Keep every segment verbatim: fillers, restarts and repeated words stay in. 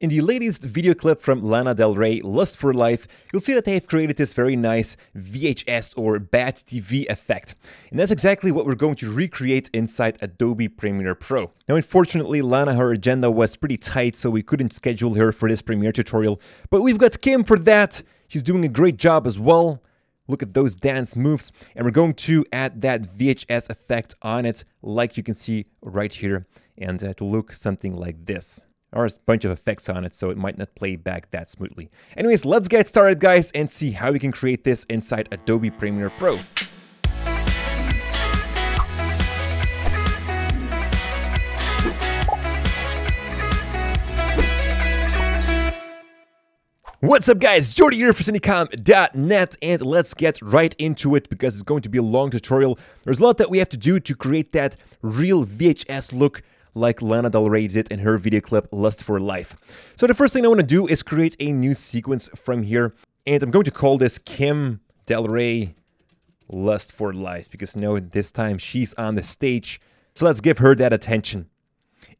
In the latest video clip from Lana Del Rey, Lust for Life, you'll see that they have created this very nice V H S or bad T V effect. And that's exactly what we're going to recreate inside Adobe Premiere Pro. Now, unfortunately, Lana, her agenda was pretty tight, so we couldn't schedule her for this Premiere tutorial, but we've got Kim for that. She's doing a great job as well. Look at those dance moves, and we're going to add that V H S effect on it, like you can see right here, and uh, to look something like this. Or a bunch of effects on it, so it might not play back that smoothly. Anyways, let's get started, guys, and see how we can create this inside Adobe Premiere Pro. What's up, guys? Jordy here for cinecom dot net, and let's get right into it because it's going to be a long tutorial. There's a lot that we have to do to create that real V H S look like Lana Del Rey did in her video clip, Lust for Life. So the first thing I want to do is create a new sequence from here, and I'm going to call this Kim Del Rey Lust for Life, because no, this time she's on the stage, so let's give her that attention.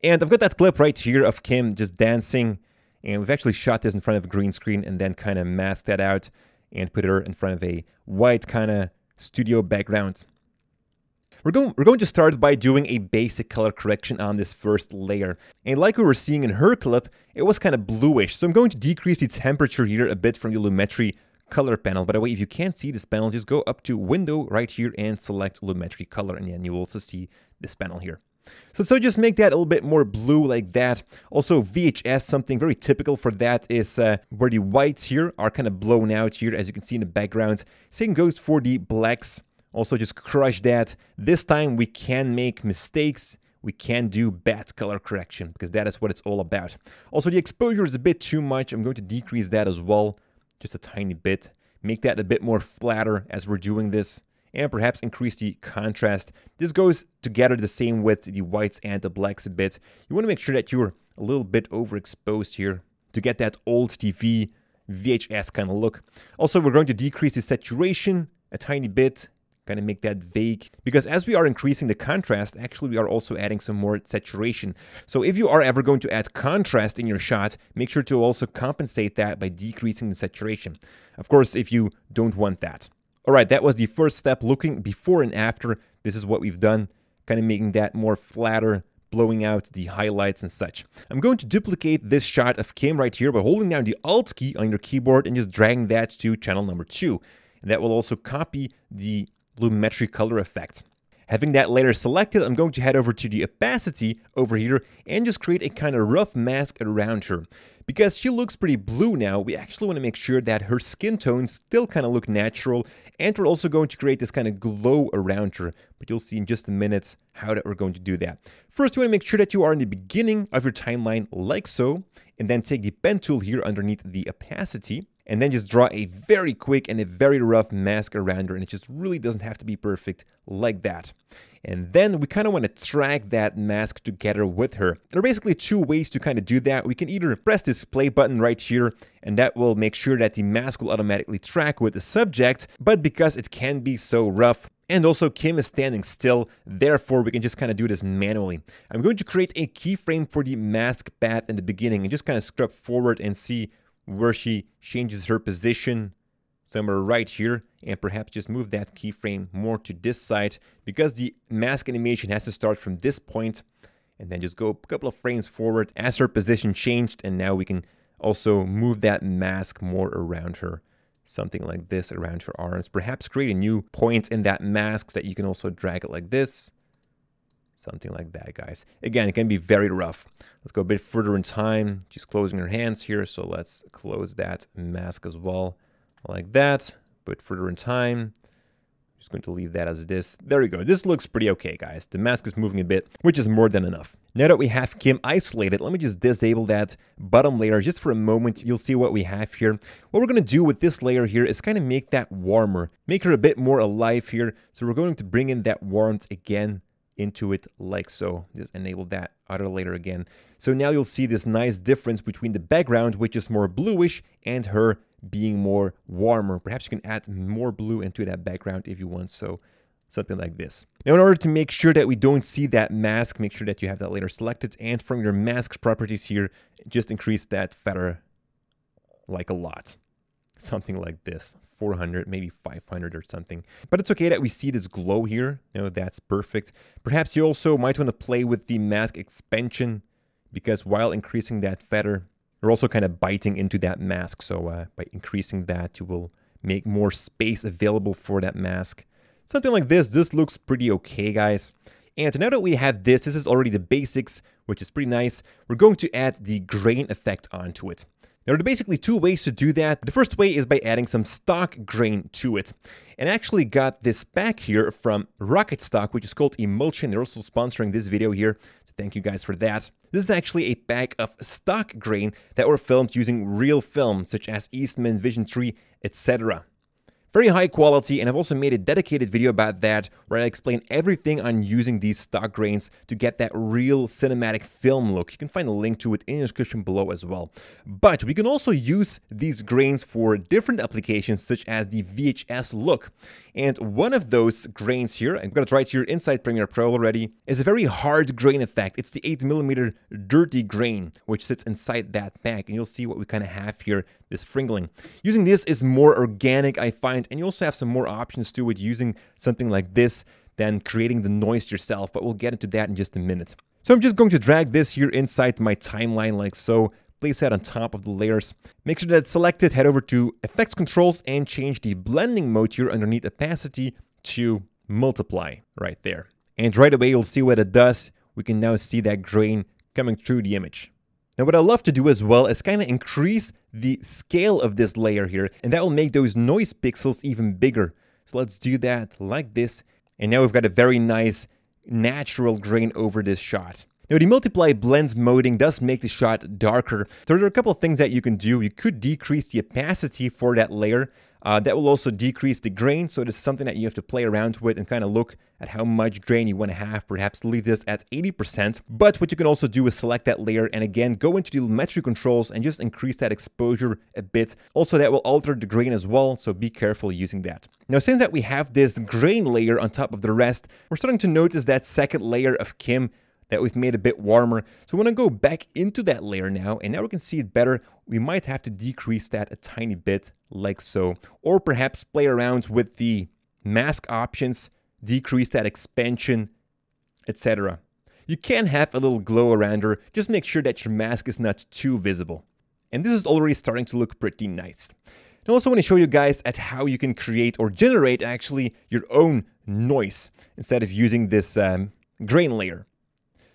And I've got that clip right here of Kim just dancing, and we've actually shot this in front of a green screen and then kind of masked that out and put her in front of a white kind of studio background. We're going, we're going to start by doing a basic color correction on this first layer. And like we were seeing in her clip, it was kind of bluish. So I'm going to decrease the temperature here a bit from the Lumetri color panel. By the way, if you can't see this panel, just go up to Window right here and select Lumetri color, and then you will also see this panel here. So, so just make that a little bit more blue like that. Also V H S, something very typical for that is uh, where the whites here are kind of blown out here, as you can see in the background. Same goes for the blacks. Also, just crush that. This time we can make mistakes. We can do bad color correction because that is what it's all about. Also, the exposure is a bit too much. I'm going to decrease that as well, just a tiny bit. Make that a bit more flatter as we're doing this, and perhaps increase the contrast. This goes together the same with the whites and the blacks a bit. You want to make sure that you're a little bit overexposed here to get that old T V V H S kind of look. Also, we're going to decrease the saturation a tiny bit. Kind of make that vague, because as we are increasing the contrast, actually we are also adding some more saturation. So if you are ever going to add contrast in your shot, make sure to also compensate that by decreasing the saturation, of course, if you don't want that. All right, that was the first step, looking before and after. This is what we've done, kind of making that more flatter, blowing out the highlights and such. I'm going to duplicate this shot of Kim right here by holding down the Alt key on your keyboard and just dragging that to channel number two, and that will also copy the Lumetri color effect. Having that layer selected, I'm going to head over to the opacity over here and just create a kind of rough mask around her. Because she looks pretty blue now, we actually want to make sure that her skin tones still kind of look natural, and we're also going to create this kind of glow around her, but you'll see in just a minute how that we're going to do that. First, you want to make sure that you are in the beginning of your timeline, like so, and then take the pen tool here underneath the opacity, and then just draw a very quick and a very rough mask around her, and it just really doesn't have to be perfect like that. And then we kind of want to track that mask together with her. There are basically two ways to kind of do that. We can either press this play button right here, and that will make sure that the mask will automatically track with the subject, but because it can be so rough, and also Kim is standing still, therefore we can just kind of do this manually. I'm going to create a keyframe for the mask path in the beginning, and just kind of scrub forward and see where she changes her position somewhere right here, and perhaps just move that keyframe more to this side, because the mask animation has to start from this point, and then just go a couple of frames forward as her position changed. And now we can also move that mask more around her, something like this around her arms. Perhaps create a new point in that mask so that you can also drag it like this, something like that, guys. Again, it can be very rough. Let's go a bit further in time. She's closing her hands here, so let's close that mask as well, like that. But further in time, I'm just going to leave that as this. There we go. This looks pretty okay, guys. The mask is moving a bit, which is more than enough. Now that we have Kim isolated, let me just disable that bottom layer just for a moment. You'll see what we have here. What we're going to do with this layer here is kind of make that warmer, make her a bit more alive here. So we're going to bring in that warmth again into it, like so. Just enable that other layer again. So now you'll see this nice difference between the background, which is more bluish, and her being more warmer. Perhaps you can add more blue into that background if you want, so something like this. Now, in order to make sure that we don't see that mask, make sure that you have that layer selected, and from your mask properties here, just increase that feather like a lot. Something like this, four hundred, maybe five hundred or something. But it's okay that we see this glow here. You know, that's perfect. Perhaps you also might want to play with the mask expansion, because while increasing that feather, you're also kind of biting into that mask. So uh, by increasing that, you will make more space available for that mask. Something like this. This looks pretty okay, guys. And now that we have this, this is already the basics, which is pretty nice. We're going to add the grain effect onto it. There are basically two ways to do that. The first way is by adding some stock grain to it. And I actually got this pack here from Rocket Stock, which is called Emulsion. They're also sponsoring this video here, so thank you guys for that. This is actually a pack of stock grain that were filmed using real film, such as Eastman Vision three, et cetera. Very high quality, and I've also made a dedicated video about that, where I explain everything on using these stock grains to get that real cinematic film look. You can find a link to it in the description below as well. But we can also use these grains for different applications, such as the V H S look. And one of those grains here, I've got it right here inside Premiere Pro already, is a very hard grain effect. It's the eight millimeter dirty grain, which sits inside that pack, and you'll see what we kind of have here, this fringling. Using this is more organic, I find. And you also have some more options to it using something like this than creating the noise yourself, but we'll get into that in just a minute. So I'm just going to drag this here inside my timeline like so, place that on top of the layers. Make sure that it's selected, head over to Effects Controls and change the blending mode here underneath Opacity to Multiply right there. And right away you'll see what it does. We can now see that grain coming through the image. Now what I love to do as well is kind of increase the scale of this layer here, and that will make those noise pixels even bigger. So let's do that like this, and now we've got a very nice natural grain over this shot. Now the multiply blends moding does make the shot darker. So there are a couple of things that you can do. You could decrease the opacity for that layer. Uh, that will also decrease the grain, so it is something that you have to play around with and kind of look at how much grain you want to have. Perhaps leave this at eighty percent. But what you can also do is select that layer and again go into the Lumetri controls and just increase that exposure a bit. Also, that will alter the grain as well, so be careful using that. Now, since that we have this grain layer on top of the rest, we're starting to notice that second layer of Kim that we've made a bit warmer. So we want to go back into that layer now, and now we can see it better. We might have to decrease that a tiny bit, like so. Or perhaps play around with the mask options, decrease that expansion, et cetera. You can have a little glow around her, just make sure that your mask is not too visible. And this is already starting to look pretty nice. I also want to show you guys at how you can create or generate actually your own noise instead of using this um, grain layer.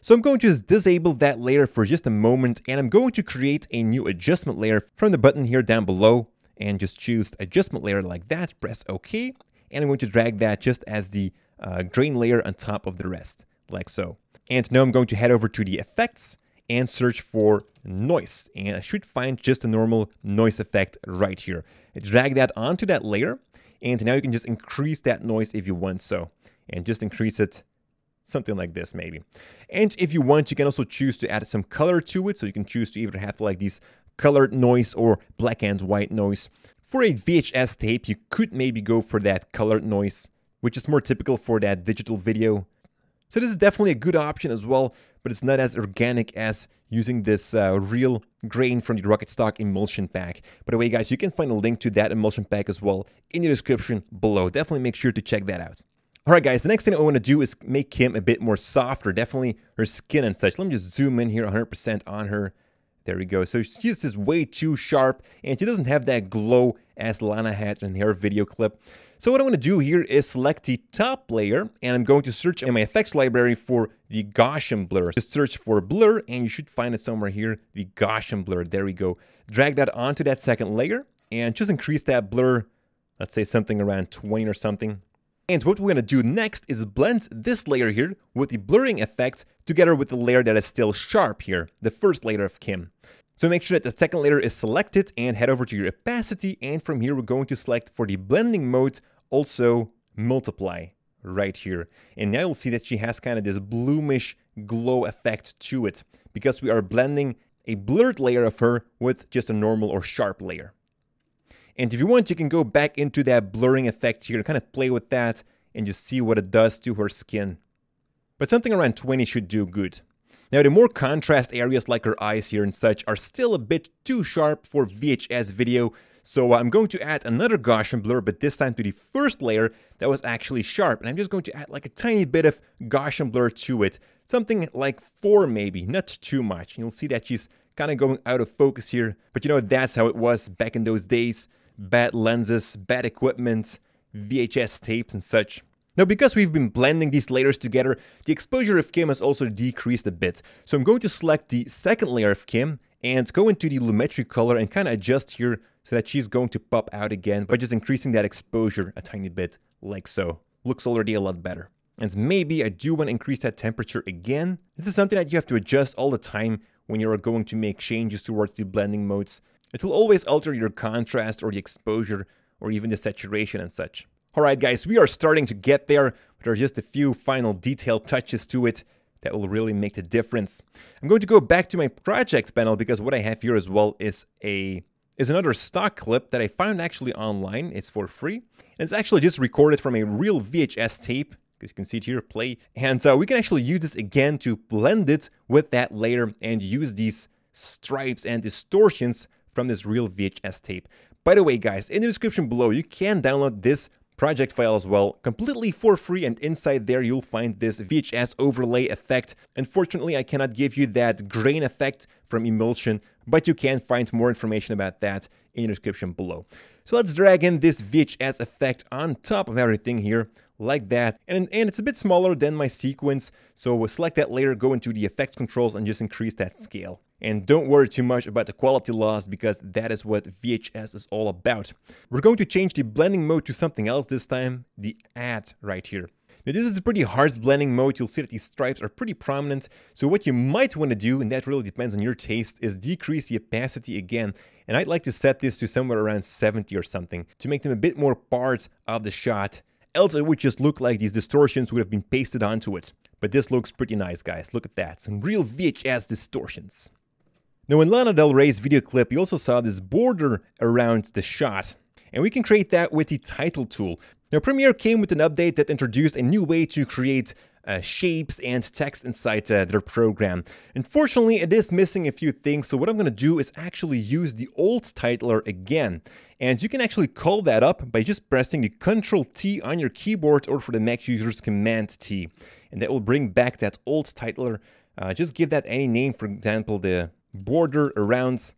So I'm going to just disable that layer for just a moment, and I'm going to create a new adjustment layer from the button here down below and just choose adjustment layer like that, press OK, and I'm going to drag that just as the uh, grain layer on top of the rest, like so. And now I'm going to head over to the effects and search for noise, and I should find just a normal noise effect right here. Drag that onto that layer, and now you can just increase that noise if you want so, and just increase it something like this maybe. And if you want, you can also choose to add some color to it. So you can choose to either have like these colored noise or black and white noise. For a V H S tape, you could maybe go for that colored noise, which is more typical for that digital video. So this is definitely a good option as well, but it's not as organic as using this uh, real grain from the Rocket Stock Emulsion Pack. By the way, guys, you can find a link to that Emulsion Pack as well in the description below. Definitely make sure to check that out. All right, guys, the next thing I want to do is make Kim a bit more softer, definitely her skin and such. Let me just zoom in here one hundred percent on her. There we go. So she's just way too sharp, and she doesn't have that glow as Lana had in her video clip. So what I want to do here is select the top layer, and I'm going to search in my effects library for the Gaussian blur. Just search for blur, and you should find it somewhere here, the Gaussian blur. There we go. Drag that onto that second layer, and just increase that blur, let's say something around twenty or something. And what we're going to do next is blend this layer here with the blurring effect together with the layer that is still sharp here, the first layer of Kim. So make sure that the second layer is selected and head over to your opacity, and from here we're going to select for the blending mode also multiply right here. And now you'll see that she has kind of this bloomish glow effect to it because we are blending a blurred layer of her with just a normal or sharp layer. And if you want, you can go back into that blurring effect here, kind of play with that and you see what it does to her skin. But something around twenty should do good. Now, the more contrast areas like her eyes here and such are still a bit too sharp for V H S video, so I'm going to add another Gaussian blur, but this time to the first layer that was actually sharp. And I'm just going to add like a tiny bit of Gaussian blur to it, something like four maybe, not too much. And you'll see that she's kind of going out of focus here, but you know, that's how it was back in those days. Bad lenses, bad equipment, V H S tapes and such. Now, because we've been blending these layers together, the exposure of Kim has also decreased a bit. So I'm going to select the second layer of Kim and go into the Lumetri color and kind of adjust here so that she's going to pop out again by just increasing that exposure a tiny bit, like so. Looks already a lot better. And maybe I do want to increase that temperature again. This is something that you have to adjust all the time when you're going to make changes towards the blending modes. It will always alter your contrast or the exposure or even the saturation and such. Alright guys, we are starting to get there, but there are just a few final detail touches to it that will really make the difference. I'm going to go back to my project panel because what I have here as well is a is another stock clip that I found actually online. It's for free. And it's actually just recorded from a real V H S tape, as you can see it here, play. And uh, we can actually use this again to blend it with that layer and use these stripes and distortions from this real V H S tape. By the way guys, in the description below you can download this project file as well, completely for free, and inside there you'll find this V H S overlay effect. Unfortunately, I cannot give you that grain effect from Emulsion, but you can find more information about that in the description below. So let's drag in this V H S effect on top of everything here, like that. And, and it's a bit smaller than my sequence, so we'll select that layer, go into the effects controls, and just increase that scale. And don't worry too much about the quality loss, because that is what V H S is all about. We're going to change the blending mode to something else this time, the add right here. Now this is a pretty harsh blending mode, you'll see that these stripes are pretty prominent. So what you might want to do, and that really depends on your taste, is decrease the opacity again. And I'd like to set this to somewhere around seventy or something, to make them a bit more part of the shot. Else it would just look like these distortions would have been pasted onto it. But this looks pretty nice guys, look at that, some real V H S distortions. Now in Lana Del Rey's video clip, you also saw this border around the shot. And we can create that with the title tool. Now Premiere came with an update that introduced a new way to create uh, shapes and text inside uh, their program. Unfortunately, it is missing a few things, so what I'm going to do is actually use the old titler again. And you can actually call that up by just pressing the Control T on your keyboard, or for the Mac users, Command T. And that will bring back that old titler. Uh, just give that any name, for example, the border around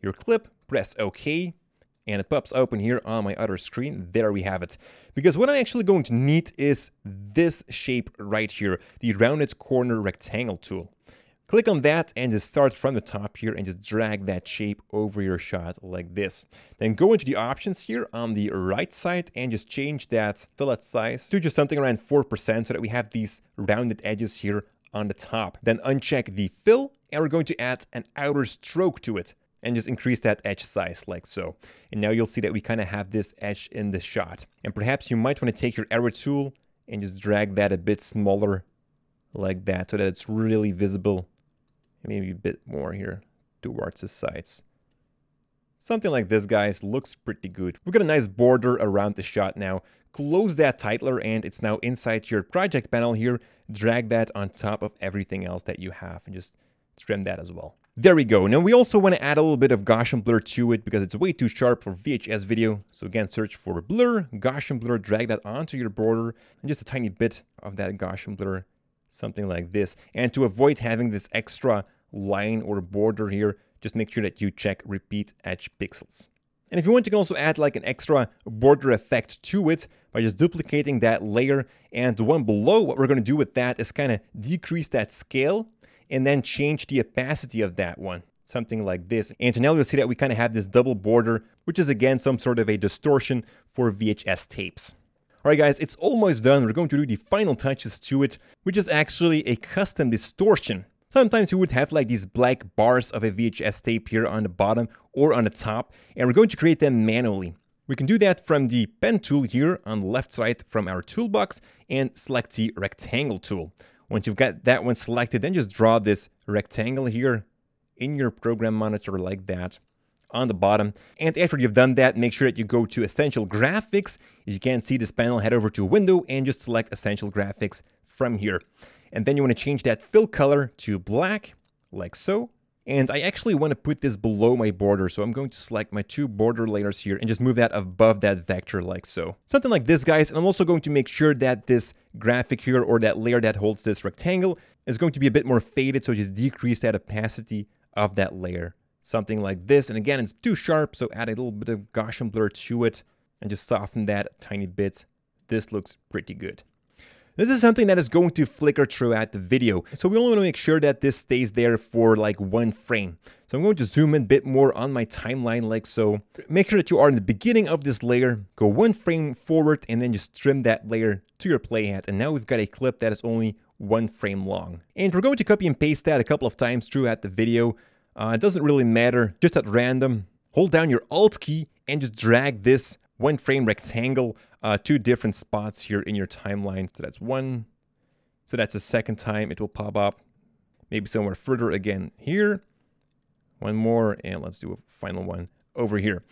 your clip, press OK, and it pops open here on my other screen. There we have it. Because what I'm actually going to need is this shape right here, the rounded corner rectangle tool. Click on that and just start from the top here and just drag that shape over your shot like this. Then go into the options here on the right side and just change that fillet size to just something around four percent so that we have these rounded edges here on the top. Then uncheck the fill, and we're going to add an outer stroke to it and just increase that edge size like so. And now you'll see that we kind of have this edge in the shot. And perhaps you might want to take your arrow tool and just drag that a bit smaller like that so that it's really visible. And maybe a bit more here towards the sides. Something like this, guys, looks pretty good. We've got a nice border around the shot now. Close that titler and it's now inside your project panel here. Drag that on top of everything else that you have and just trim that as well. There we go. Now we also want to add a little bit of Gaussian blur to it because it's way too sharp for V H S video. So again, search for blur, Gaussian blur, drag that onto your border and just a tiny bit of that Gaussian blur, something like this. And to avoid having this extra line or border here, just make sure that you check repeat edge pixels. And if you want, you can also add like an extra border effect to it by just duplicating that layer. And the one below, what we're going to do with that is kind of decrease that scale and then change the opacity of that one, something like this. And now you'll see that we kind of have this double border, which is again some sort of a distortion for V H S tapes. All right guys, it's almost done. We're going to do the final touches to it, which is actually a custom distortion. Sometimes you would have like these black bars of a V H S tape here on the bottom or on the top, and we're going to create them manually. We can do that from the pen tool here on the left side from our toolbox and select the rectangle tool. Once you've got that one selected, then just draw this rectangle here in your program monitor like that. on the bottom. And after you've done that, make sure that you go to Essential Graphics. If you can't see this panel, head over to Window and just select Essential Graphics from here. And then you want to change that fill color to black, like so. And I actually want to put this below my border, so I'm going to select my two border layers here and just move that above that vector like so. Something like this, guys, and I'm also going to make sure that this graphic here, or that layer that holds this rectangle, is going to be a bit more faded, so just decrease that opacity of that layer. Something like this, and again, it's too sharp, so add a little bit of Gaussian blur to it and just soften that a tiny bit. This looks pretty good. This is something that is going to flicker throughout the video, so we only want to make sure that this stays there for like one frame. So I'm going to zoom in a bit more on my timeline like so. Make sure that you are in the beginning of this layer, go one frame forward, and then just trim that layer to your playhead. And now we've got a clip that is only one frame long. And we're going to copy and paste that a couple of times throughout the video. Uh, it doesn't really matter, just at random. Hold down your Alt key and just drag this one frame rectangle, uh, two different spots here in your timeline. So that's one. So that's the second time it will pop up. Maybe somewhere further again here. One more, and let's do a final one over here.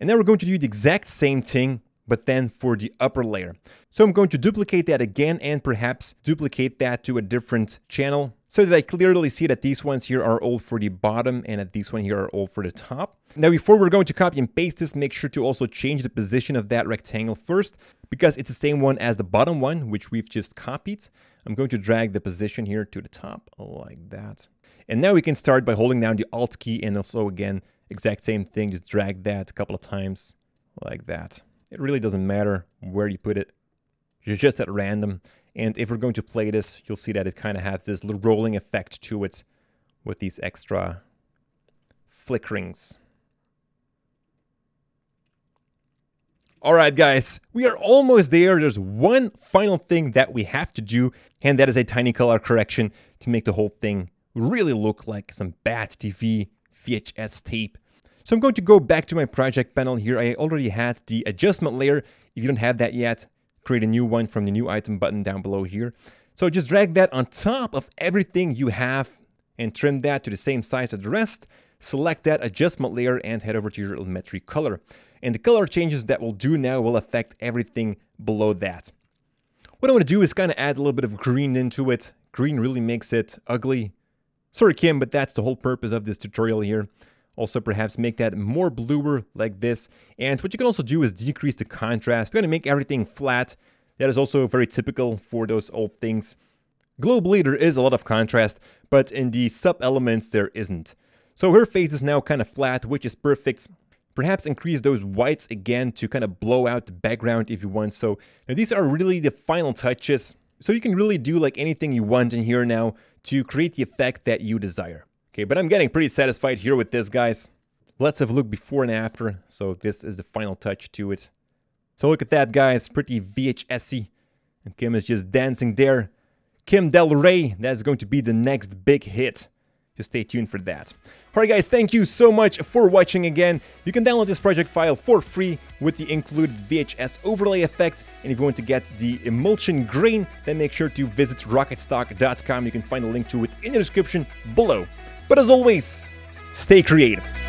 And now we're going to do the exact same thing, but then for the upper layer. So I'm going to duplicate that again and perhaps duplicate that to a different channel, so that I clearly see that these ones here are all for the bottom and that these ones here are all for the top. Now, before we're going to copy and paste this, make sure to also change the position of that rectangle first, because it's the same one as the bottom one, which we've just copied. I'm going to drag the position here to the top like that. And now we can start by holding down the Alt key, and also again, exact same thing, just drag that a couple of times like that. It really doesn't matter where you put it, you're just at random. And if we're going to play this, you'll see that it kind of has this little rolling effect to it with these extra flickerings. All right, guys, we are almost there. There's one final thing that we have to do, and that is a tiny color correction to make the whole thing really look like some bad T V V H S tape. So I'm going to go back to my project panel here. I already had the adjustment layer. If you don't have that yet, create a new one from the new item button down below here. So just drag that on top of everything you have and trim that to the same size as the rest. Select that adjustment layer and head over to your Lumetri color. And the color changes that we'll do now will affect everything below that. What I want to do is kind of add a little bit of green into it. Green really makes it ugly. Sorry, Kim, but that's the whole purpose of this tutorial here. Also, perhaps make that more bluer like this. And what you can also do is decrease the contrast. You're going to make everything flat. That is also very typical for those old things. Globally, there is a lot of contrast, but in the sub-elements, there isn't. So her face is now kind of flat, which is perfect. Perhaps increase those whites again to kind of blow out the background if you want. So now these are really the final touches. So you can really do like anything you want in here now to create the effect that you desire. Okay, but I'm getting pretty satisfied here with this, guys. Let's have a look before and after. So this is the final touch to it. So look at that, guys. Pretty V H S-y. And Kim is just dancing there. Kim Del Rey, that's going to be the next big hit. Just stay tuned for that. All right, guys, thank you so much for watching again. You can download this project file for free with the included V H S overlay effect. And if you want to get the emulsion grain, then make sure to visit rocket stock dot com. You can find a link to it in the description below. But as always, stay creative.